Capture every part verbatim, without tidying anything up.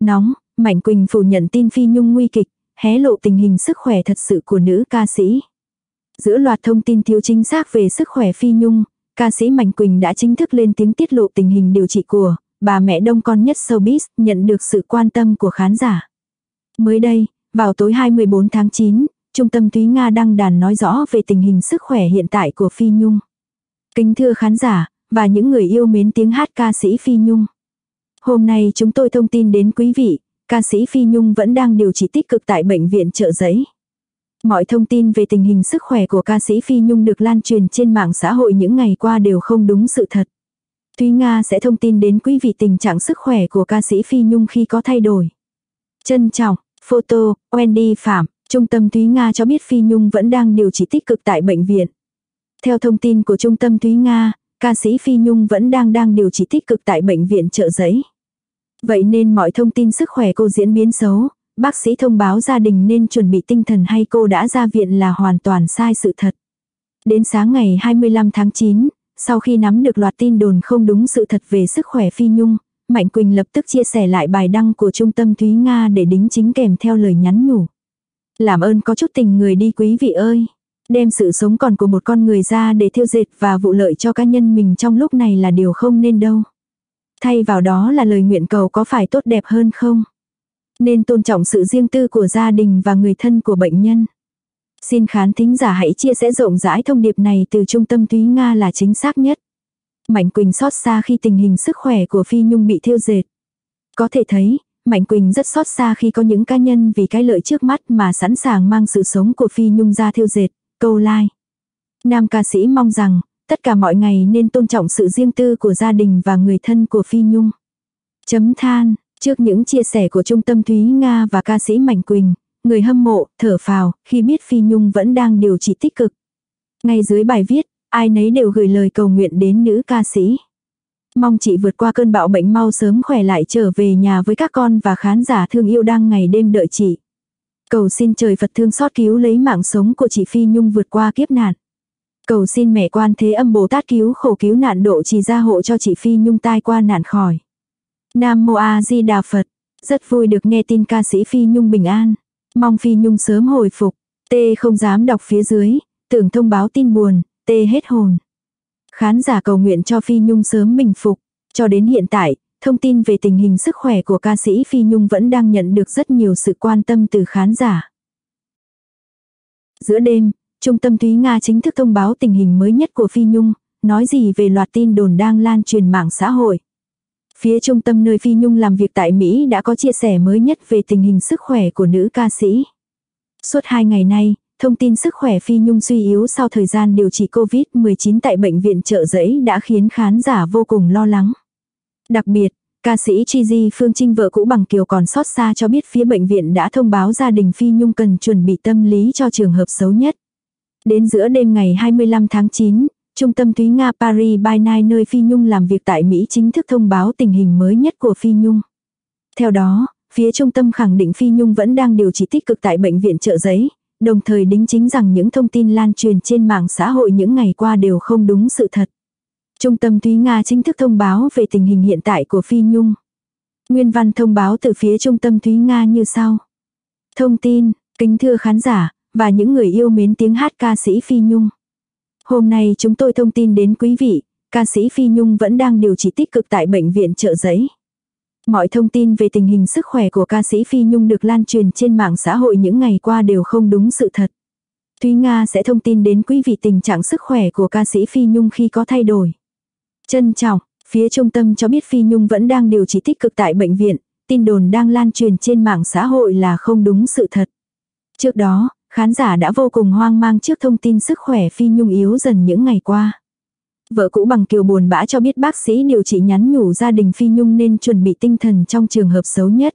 Nóng, Mạnh Quỳnh phủ nhận tin Phi Nhung nguy kịch, hé lộ tình hình sức khỏe thật sự của nữ ca sĩ. Giữa loạt thông tin thiếu chính xác về sức khỏe Phi Nhung, ca sĩ Mạnh Quỳnh đã chính thức lên tiếng tiết lộ tình hình điều trị của bà mẹ đông con nhất showbiz, nhận được sự quan tâm của khán giả. Mới đây, vào tối hai mươi bốn tháng chín, Trung tâm Thúy Nga đăng đàn nói rõ về tình hình sức khỏe hiện tại của Phi Nhung. Kính thưa khán giả và những người yêu mến tiếng hát ca sĩ Phi Nhung. Hôm nay chúng tôi thông tin đến quý vị, ca sĩ Phi Nhung vẫn đang điều trị tích cực tại Bệnh viện Chợ Rẫy. Mọi thông tin về tình hình sức khỏe của ca sĩ Phi Nhung được lan truyền trên mạng xã hội những ngày qua đều không đúng sự thật. Thúy Nga sẽ thông tin đến quý vị tình trạng sức khỏe của ca sĩ Phi Nhung khi có thay đổi. Trân trọng, photo, Wendy Phạm, Trung tâm Thúy Nga cho biết Phi Nhung vẫn đang điều trị tích cực tại bệnh viện. Theo thông tin của Trung tâm Thúy Nga, ca sĩ Phi Nhung vẫn đang đang điều trị tích cực tại Bệnh viện Chợ Rẫy. Vậy nên mọi thông tin sức khỏe cô diễn biến xấu, bác sĩ thông báo gia đình nên chuẩn bị tinh thần hay cô đã ra viện là hoàn toàn sai sự thật. Đến sáng ngày hai mươi lăm tháng chín, sau khi nắm được loạt tin đồn không đúng sự thật về sức khỏe Phi Nhung, Mạnh Quỳnh lập tức chia sẻ lại bài đăng của Trung tâm Thúy Nga để đính chính kèm theo lời nhắn nhủ. Làm ơn có chút tình người đi quý vị ơi. Đem sự sống còn của một con người ra để thiêu dệt và vụ lợi cho cá nhân mình trong lúc này là điều không nên đâu. Thay vào đó là lời nguyện cầu có phải tốt đẹp hơn không? Nên tôn trọng sự riêng tư của gia đình và người thân của bệnh nhân. Xin khán thính giả hãy chia sẻ rộng rãi thông điệp này từ Trung tâm Thúy Nga là chính xác nhất. Mạnh Quỳnh xót xa khi tình hình sức khỏe của Phi Nhung bị thiêu dệt. Có thể thấy, Mạnh Quỳnh rất xót xa khi có những cá nhân vì cái lợi trước mắt mà sẵn sàng mang sự sống của Phi Nhung ra thiêu dệt. Câu like. Nam ca sĩ mong rằng, tất cả mọi ngày nên tôn trọng sự riêng tư của gia đình và người thân của Phi Nhung. Chấm than, trước những chia sẻ của Trung tâm Thúy Nga và ca sĩ Mạnh Quỳnh, người hâm mộ thở phào khi biết Phi Nhung vẫn đang điều trị tích cực. Ngay dưới bài viết, ai nấy đều gửi lời cầu nguyện đến nữ ca sĩ. Mong chị vượt qua cơn bão bệnh mau sớm khỏe lại trở về nhà với các con và khán giả thương yêu đang ngày đêm đợi chị. Cầu xin trời Phật thương xót cứu lấy mạng sống của chị Phi Nhung vượt qua kiếp nạn. Cầu xin mẹ Quan Thế Âm Bồ Tát cứu khổ cứu nạn độ trì gia hộ cho chị Phi Nhung tai qua nạn khỏi. Nam Mô A Di Đà Phật. Rất vui được nghe tin ca sĩ Phi Nhung bình an. Mong Phi Nhung sớm hồi phục. T không dám đọc phía dưới, tưởng thông báo tin buồn, T hết hồn. Khán giả cầu nguyện cho Phi Nhung sớm bình phục. Cho đến hiện tại, thông tin về tình hình sức khỏe của ca sĩ Phi Nhung vẫn đang nhận được rất nhiều sự quan tâm từ khán giả. Giữa đêm, Trung tâm Thúy Nga chính thức thông báo tình hình mới nhất của Phi Nhung, nói gì về loạt tin đồn đang lan truyền mạng xã hội. Phía trung tâm nơi Phi Nhung làm việc tại Mỹ đã có chia sẻ mới nhất về tình hình sức khỏe của nữ ca sĩ. Suốt hai ngày nay, thông tin sức khỏe Phi Nhung suy yếu sau thời gian điều trị Covid mười chín tại Bệnh viện Chợ Rẫy đã khiến khán giả vô cùng lo lắng. Đặc biệt, ca sĩ Chizi Phương Trinh vợ cũ Bằng Kiều còn xót xa cho biết phía bệnh viện đã thông báo gia đình Phi Nhung cần chuẩn bị tâm lý cho trường hợp xấu nhất. Đến giữa đêm ngày hai mươi lăm tháng chín, Trung tâm Thúy Nga Paris by Night nơi Phi Nhung làm việc tại Mỹ chính thức thông báo tình hình mới nhất của Phi Nhung. Theo đó, phía trung tâm khẳng định Phi Nhung vẫn đang điều trị tích cực tại Bệnh viện Chợ Rẫy, đồng thời đính chính rằng những thông tin lan truyền trên mạng xã hội những ngày qua đều không đúng sự thật. Trung tâm Thúy Nga chính thức thông báo về tình hình hiện tại của Phi Nhung. Nguyên văn thông báo từ phía Trung tâm Thúy Nga như sau. Thông tin, kính thưa khán giả, và những người yêu mến tiếng hát ca sĩ Phi Nhung. Hôm nay chúng tôi thông tin đến quý vị, ca sĩ Phi Nhung vẫn đang điều trị tích cực tại Bệnh viện Chợ Rẫy. Mọi thông tin về tình hình sức khỏe của ca sĩ Phi Nhung được lan truyền trên mạng xã hội những ngày qua đều không đúng sự thật. Thúy Nga sẽ thông tin đến quý vị tình trạng sức khỏe của ca sĩ Phi Nhung khi có thay đổi. Trân trọng, phía trung tâm cho biết Phi Nhung vẫn đang điều trị tích cực tại bệnh viện, tin đồn đang lan truyền trên mạng xã hội là không đúng sự thật. Trước đó, khán giả đã vô cùng hoang mang trước thông tin sức khỏe Phi Nhung yếu dần những ngày qua. Vợ cũ Bằng Kiều buồn bã cho biết bác sĩ điều trị nhắn nhủ gia đình Phi Nhung nên chuẩn bị tinh thần trong trường hợp xấu nhất.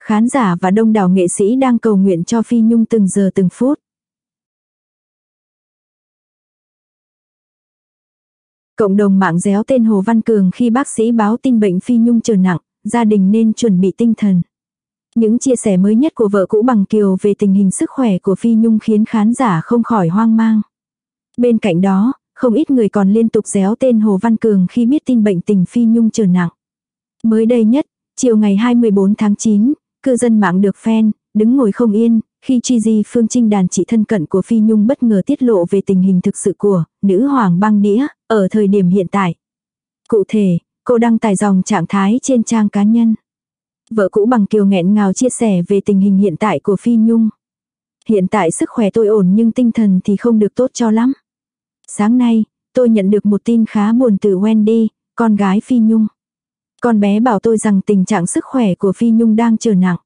Khán giả và đông đảo nghệ sĩ đang cầu nguyện cho Phi Nhung từng giờ từng phút. Cộng đồng mạng réo tên Hồ Văn Cường khi bác sĩ báo tin bệnh Phi Nhung trở nặng, gia đình nên chuẩn bị tinh thần. Những chia sẻ mới nhất của vợ cũ Bằng Kiều về tình hình sức khỏe của Phi Nhung khiến khán giả không khỏi hoang mang. Bên cạnh đó, không ít người còn liên tục réo tên Hồ Văn Cường khi biết tin bệnh tình Phi Nhung trở nặng. Mới đây nhất, Chiều ngày hai mươi bốn tháng chín, cư dân mạng được fan, đứng ngồi không yên, khi Chizi Phương Trinh đàn chị thân cận của Phi Nhung bất ngờ tiết lộ về tình hình thực sự của nữ hoàng băng đĩa ở thời điểm hiện tại. Cụ thể, cô đăng tải dòng trạng thái trên trang cá nhân. Vợ cũ Bằng Kiều nghẹn ngào chia sẻ về tình hình hiện tại của Phi Nhung. Hiện tại sức khỏe tôi ổn nhưng tinh thần thì không được tốt cho lắm. Sáng nay, tôi nhận được một tin khá buồn từ Wendy, con gái Phi Nhung. Con bé bảo tôi rằng tình trạng sức khỏe của Phi Nhung đang trở nặng.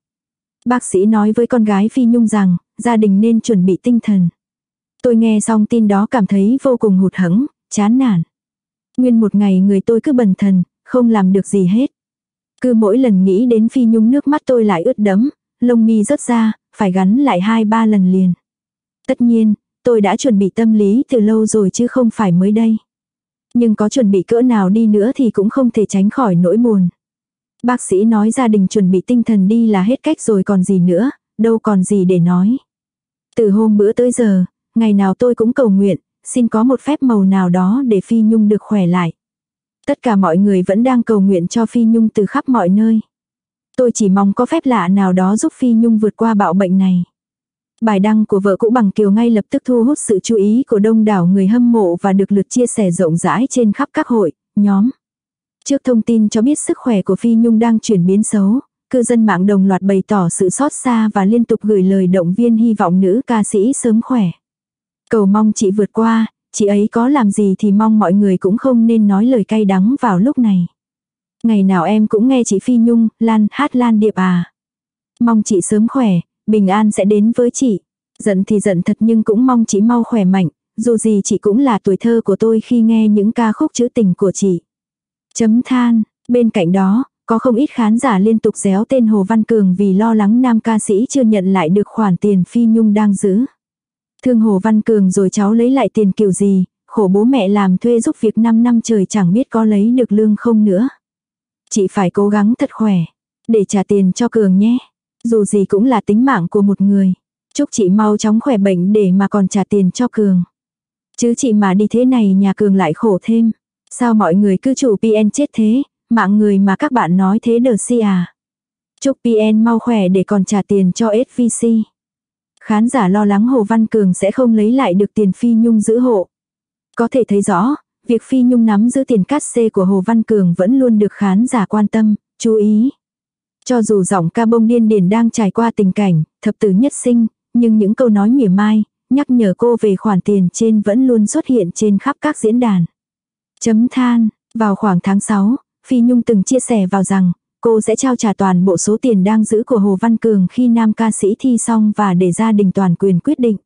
Bác sĩ nói với con gái Phi Nhung rằng, gia đình nên chuẩn bị tinh thần. Tôi nghe xong tin đó cảm thấy vô cùng hụt hẫng, chán nản. Nguyên một ngày người tôi cứ bần thần, không làm được gì hết. Cứ mỗi lần nghĩ đến Phi Nhung nước mắt tôi lại ướt đẫm, lông mi rớt ra, phải gắn lại hai ba lần liền. Tất nhiên, tôi đã chuẩn bị tâm lý từ lâu rồi chứ không phải mới đây. Nhưng có chuẩn bị cỡ nào đi nữa thì cũng không thể tránh khỏi nỗi buồn. Bác sĩ nói gia đình chuẩn bị tinh thần đi là hết cách rồi còn gì nữa, đâu còn gì để nói. Từ hôm bữa tới giờ, ngày nào tôi cũng cầu nguyện, xin có một phép màu nào đó để Phi Nhung được khỏe lại. Tất cả mọi người vẫn đang cầu nguyện cho Phi Nhung từ khắp mọi nơi. Tôi chỉ mong có phép lạ nào đó giúp Phi Nhung vượt qua bạo bệnh này. Bài đăng của vợ cũ Bằng Kiều ngay lập tức thu hút sự chú ý của đông đảo người hâm mộ và được lượt chia sẻ rộng rãi trên khắp các hội, nhóm. Trước thông tin cho biết sức khỏe của Phi Nhung đang chuyển biến xấu, cư dân mạng đồng loạt bày tỏ sự xót xa và liên tục gửi lời động viên hy vọng nữ ca sĩ sớm khỏe. Cầu mong chị vượt qua, chị ấy có làm gì thì mong mọi người cũng không nên nói lời cay đắng vào lúc này. Ngày nào em cũng nghe chị Phi Nhung, Lan, hát Lan Điệp à. Mong chị sớm khỏe, bình an sẽ đến với chị. Giận thì giận thật nhưng cũng mong chị mau khỏe mạnh, dù gì chị cũng là tuổi thơ của tôi khi nghe những ca khúc trữ tình của chị. Chấm than, bên cạnh đó, có không ít khán giả liên tục réo tên Hồ Văn Cường vì lo lắng nam ca sĩ chưa nhận lại được khoản tiền Phi Nhung đang giữ. Thương Hồ Văn Cường rồi cháu lấy lại tiền kiểu gì, khổ bố mẹ làm thuê giúp việc năm năm trời chẳng biết có lấy được lương không nữa. Chị phải cố gắng thật khỏe, để trả tiền cho Cường nhé. Dù gì cũng là tính mạng của một người. Chúc chị mau chóng khỏe bệnh để mà còn trả tiền cho Cường. Chứ chị mà đi thế này nhà Cường lại khổ thêm. Sao mọi người cứ chủ pê en chết thế, mạng người mà các bạn nói thế đờ si à. Chúc pê en mau khỏe để còn trả tiền cho ét vê xê. Khán giả lo lắng Hồ Văn Cường sẽ không lấy lại được tiền Phi Nhung giữ hộ. Có thể thấy rõ, việc Phi Nhung nắm giữ tiền cát xê của Hồ Văn Cường vẫn luôn được khán giả quan tâm, chú ý. Cho dù giọng ca bông điên điển đang trải qua tình cảnh thập tử nhất sinh, nhưng những câu nói mỉa mai, nhắc nhở cô về khoản tiền trên vẫn luôn xuất hiện trên khắp các diễn đàn. Chấm than, vào khoảng tháng sáu, Phi Nhung từng chia sẻ vào rằng, cô sẽ trao trả toàn bộ số tiền đang giữ của Hồ Văn Cường khi nam ca sĩ thi xong và để gia đình toàn quyền quyết định.